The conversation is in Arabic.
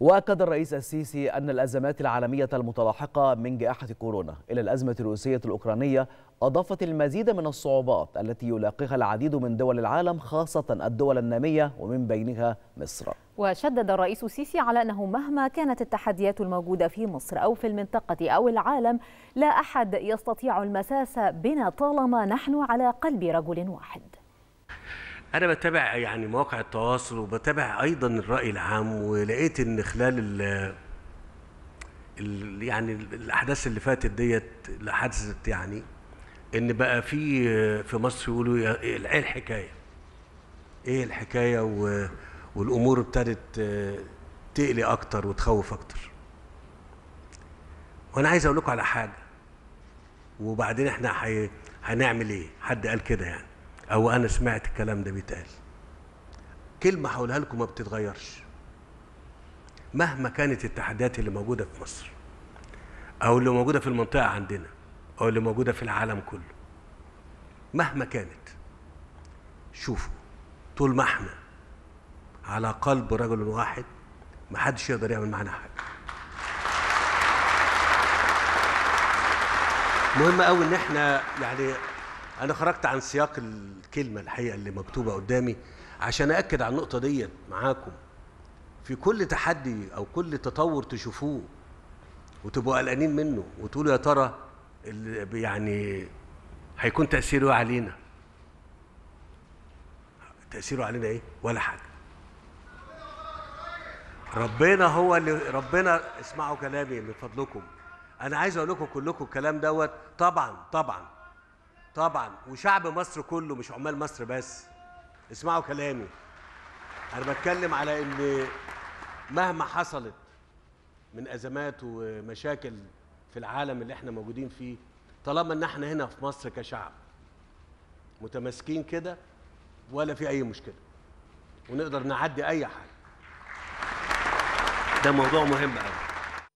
وأكد الرئيس السيسي أن الأزمات العالمية المتلاحقة من جائحة كورونا إلى الأزمة الروسية الأوكرانية أضافت المزيد من الصعوبات التي يلاقيها العديد من دول العالم، خاصة الدول النامية ومن بينها مصر. وشدد الرئيس السيسي على أنه مهما كانت التحديات الموجودة في مصر أو في المنطقة أو العالم، لا أحد يستطيع المساس بنا طالما نحن على قلب رجل واحد. أنا بتابع يعني مواقع التواصل وبتابع أيضا الرأي العام، ولقيت إن خلال يعني الأحداث اللي فاتت ديت اللي حدثت، يعني إن بقى في مصر يقولوا إيه الحكاية؟ إيه الحكاية؟ والأمور ابتدت تقلي أكتر وتخوف أكتر. وأنا عايز أقول لكم على حاجة، وبعدين إحنا هنعمل إيه؟ حد قال كده يعني، أو أنا سمعت الكلام ده بيتقال. كلمة هقولها لكم ما بتتغيرش مهما كانت التحديات اللي موجودة في مصر أو اللي موجودة في المنطقة عندنا أو اللي موجودة في العالم كله، مهما كانت. شوفوا، طول ما احنا على قلب رجل واحد محدش يقدر يعمل معانا حاجة. مهم قوي إن احنا يعني أنا خرجت عن سياق الكلمة الحقيقة اللي مكتوبة قدامي عشان أأكد على النقطة ديت معاكم. في كل تحدي أو كل تطور تشوفوه وتبقوا قلقانين منه وتقولوا يا ترى يعني هيكون تأثيره علينا. تأثيره علينا إيه؟ ولا حاجة. ربنا هو اللي ربنا. اسمعوا كلامي من فضلكم، أنا عايز أقول لكم كلكم الكلام دوت. طبعا وشعب مصر كله، مش عمال مصر بس. اسمعوا كلامي، انا بتكلم على ان مهما حصلت من ازمات ومشاكل في العالم اللي احنا موجودين فيه، طالما ان احنا هنا في مصر كشعب متماسكين كده ولا في اي مشكله، ونقدر نعدي اي حاجه. ده موضوع مهم قوي.